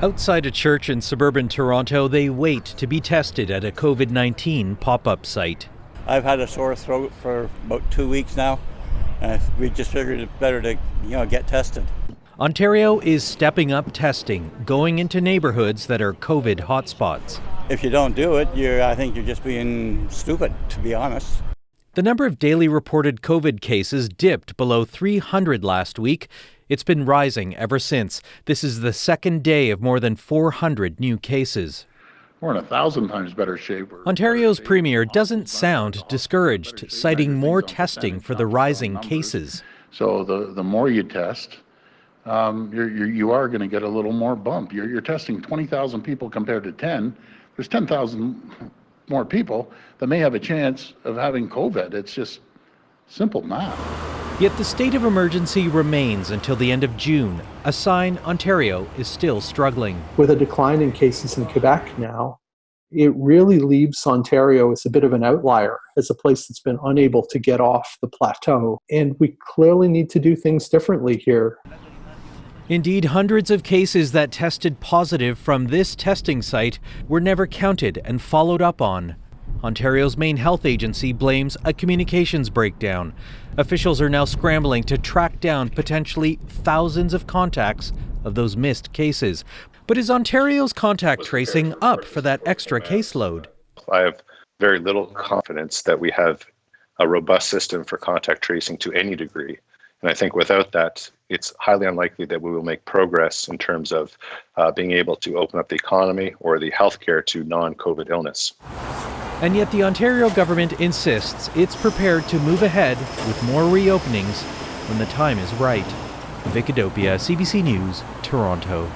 Outside a church in suburban Toronto, they wait to be tested at a COVID-19 pop-up site. I've had a sore throat for about 2 weeks now, and we just figured it's better to, get tested. Ontario is stepping up testing, going into neighborhoods that are COVID hotspots. If you don't do it, I think you're just being stupid, to be honest. The number of daily reported COVID cases dipped below 300 last week. It's been rising ever since. This is the second day of more than 400 new cases. We're in 1,000 times better shape. Ontario's premier doesn't sound discouraged, citing more testing for the rising cases. So the more you test, you are going to get a little more bump. You're testing 20,000 people compared to 10. There's 10,000 more people that may have a chance of having COVID. It's just simple math. Yet the state of emergency remains until the end of June, a sign Ontario is still struggling. With a decline in cases in Quebec now, it really leaves Ontario as a bit of an outlier, as a place that's been unable to get off the plateau. And we clearly need to do things differently here. Indeed, hundreds of cases that tested positive from this testing site were never counted and followed up on. Ontario's main health agency blames a communications breakdown. Officials are now scrambling to track down potentially thousands of contacts of those missed cases. But is Ontario's contact tracing up for that extra caseload? I have very little confidence that we have a robust system for contact tracing to any degree. And I think without that, it's highly unlikely that we will make progress in terms of being able to open up the economy or the healthcare to non-COVID illness. And yet the Ontario government insists it's prepared to move ahead with more reopenings when the time is right. Vik Adhopia, CBC News, Toronto.